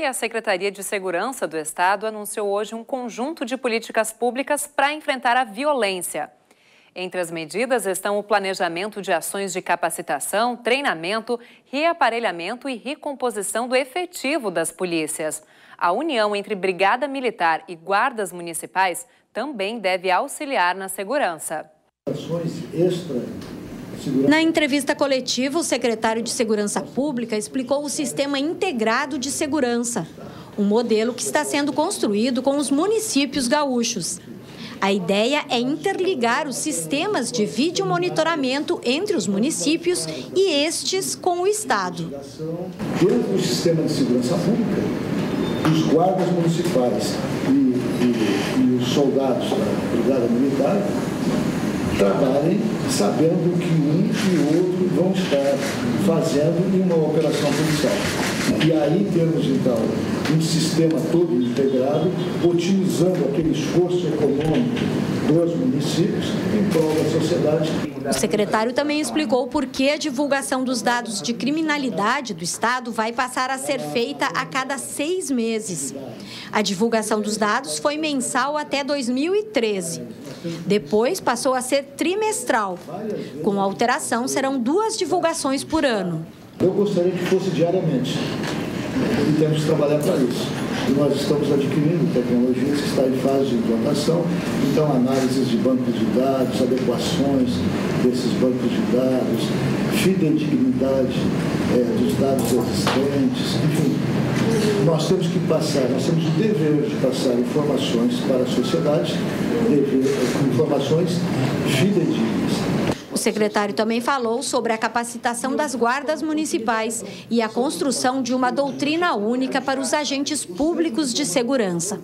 E a Secretaria de Segurança do Estado anunciou hoje um conjunto de políticas públicas para enfrentar a violência. Entre as medidas estão o planejamento de ações de capacitação, treinamento, reaparelhamento e recomposição do efetivo das polícias. A união entre Brigada Militar e Guardas Municipais também deve auxiliar na segurança. Ações Na entrevista coletiva, o secretário de Segurança Pública explicou o Sistema Integrado de Segurança, um modelo que está sendo construído com os municípios gaúchos. A ideia é interligar os sistemas de videomonitoramento entre os municípios e estes com o Estado. Dentro do Sistema de Segurança Pública, os guardas municipais e os soldados da Brigada Militar trabalhem sabendo que um e outro vão estar fazendo uma operação policial. E aí temos, então, um sistema todo integrado, otimizando aquele esforço econômico dos municípios em prol da sociedade. O secretário também explicou por que a divulgação dos dados de criminalidade do Estado vai passar a ser feita a cada 6 meses. A divulgação dos dados foi mensal até 2013. Depois passou a ser trimestral. Com alteração, serão 2 divulgações por ano. Eu gostaria que fosse diariamente. E temos que trabalhar para isso. E nós estamos adquirindo tecnologias que estão em fase de implantação, então análises de bancos de dados, adequações desses bancos de dados, fidedignidade dos dados existentes, enfim. Nós temos que passar, nós temos o dever de passar informações para a sociedade, informações fidedignas. O secretário também falou sobre a capacitação das guardas municipais e a construção de uma doutrina única para os agentes públicos de segurança.